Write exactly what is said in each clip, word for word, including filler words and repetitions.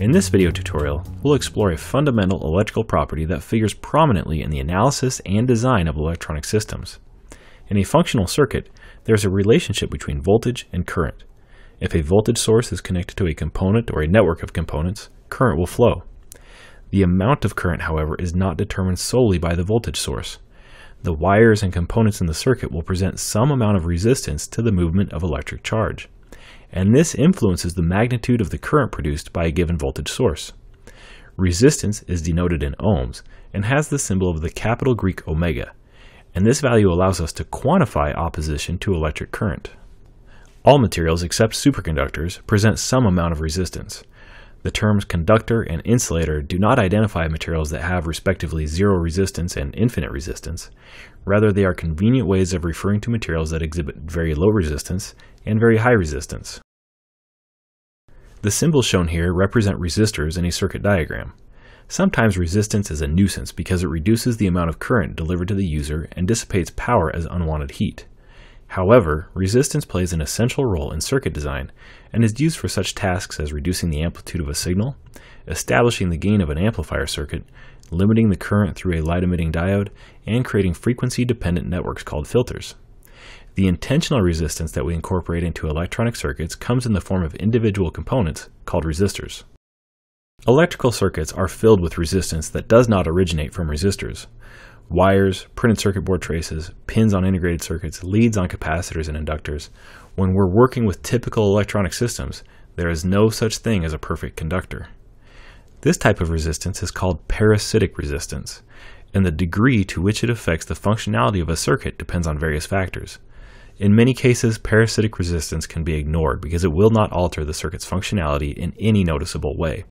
In this video tutorial, we'll explore a fundamental electrical property that figures prominently in the analysis and design of electronic systems. In a functional circuit, there's a relationship between voltage and current. If a voltage source is connected to a component or a network of components, current will flow. The amount of current, however, is not determined solely by the voltage source. The wires and components in the circuit will present some amount of resistance to the movement of electric charge, and this influences the magnitude of the current produced by a given voltage source. Resistance is denoted in ohms and has the symbol of the capital Greek omega, and this value allows us to quantify opposition to electric current. All materials except superconductors present some amount of resistance. The terms conductor and insulator do not identify materials that have respectively zero resistance and infinite resistance. Rather, they are convenient ways of referring to materials that exhibit very low resistance and very high resistance. The symbols shown here represent resistors in a circuit diagram. Sometimes resistance is a nuisance because it reduces the amount of current delivered to the user and dissipates power as unwanted heat. However, resistance plays an essential role in circuit design and is used for such tasks as reducing the amplitude of a signal, establishing the gain of an amplifier circuit, limiting the current through a light-emitting diode, and creating frequency-dependent networks called filters. The intentional resistance that we incorporate into electronic circuits comes in the form of individual components called resistors. Electrical circuits are filled with resistance that does not originate from resistors. Wires, printed circuit board traces, pins on integrated circuits, leads on capacitors and inductors. When we're working with typical electronic systems, there is no such thing as a perfect conductor. This type of resistance is called parasitic resistance, and the degree to which it affects the functionality of a circuit depends on various factors. In many cases, parasitic resistance can be ignored because it will not alter the circuit's functionality in any noticeable way.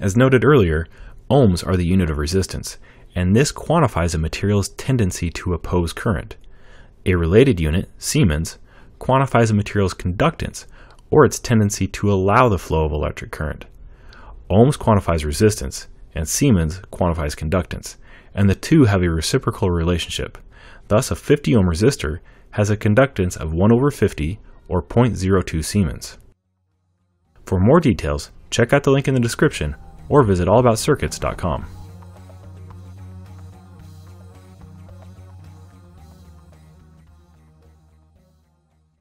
As noted earlier, ohms are the unit of resistance, and this quantifies a material's tendency to oppose current. A related unit, Siemens, quantifies a material's conductance, or its tendency to allow the flow of electric current. Ohms quantifies resistance, and Siemens quantifies conductance, and the two have a reciprocal relationship. Thus, a fifty ohm resistor has a conductance of one over fifty, or zero point zero two Siemens. For more details, check out the link in the description, or visit all about circuits dot com.